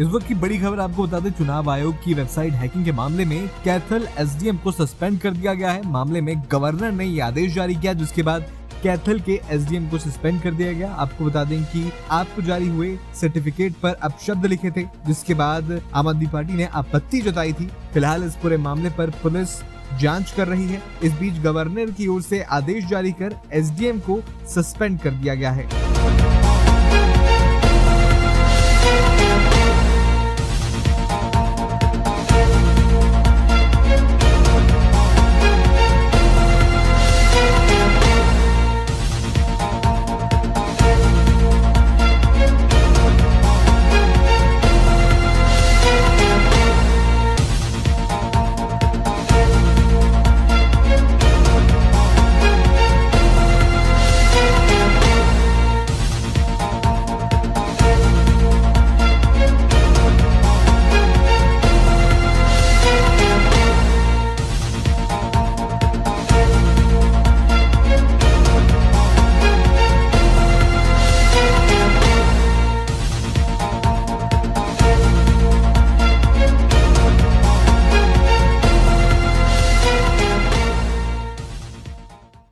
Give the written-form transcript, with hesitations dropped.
इस वक्त की बड़ी खबर आपको बताते, चुनाव आयोग की वेबसाइट हैकिंग के मामले में कैथल एसडीएम को सस्पेंड कर दिया गया है। मामले में गवर्नर ने ये आदेश जारी किया, जिसके बाद कैथल के एसडीएम को सस्पेंड कर दिया गया। आपको बता दें कि आपको जारी हुए सर्टिफिकेट पर अपशब्द लिखे थे, जिसके बाद आम आदमी पार्टी ने आपत्ति जताई थी। फिलहाल इस पूरे मामले पर पुलिस जांच कर रही है। इस बीच गवर्नर की ओर से आदेश जारी कर एसडीएम को सस्पेंड कर दिया गया है।